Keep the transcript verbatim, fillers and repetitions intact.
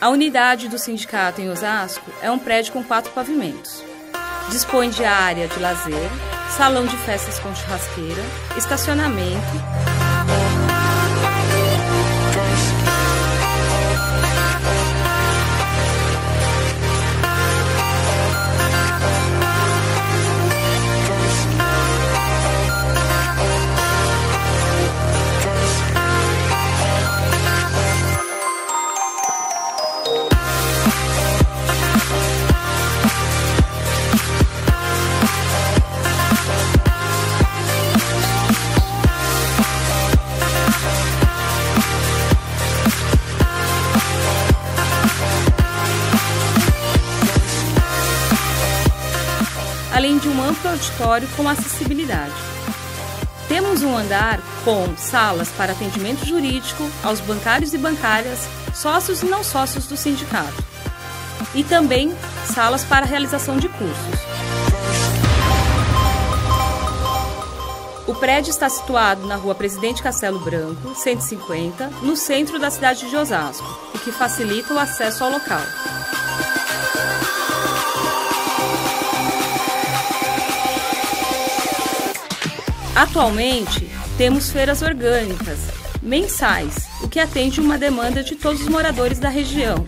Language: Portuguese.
A unidade do sindicato em Osasco é um prédio com quatro pavimentos. Dispõe de área de lazer, salão de festas com churrasqueira, estacionamento... além de um amplo auditório com acessibilidade. Temos um andar com salas para atendimento jurídico aos bancários e bancárias, sócios e não sócios do sindicato, e também salas para realização de cursos. O prédio está situado na Rua Presidente Castelo Branco, cento e cinquenta, no centro da cidade de Osasco, o que facilita o acesso ao local. Atualmente, temos feiras orgânicas, mensais, o que atende uma demanda de todos os moradores da região.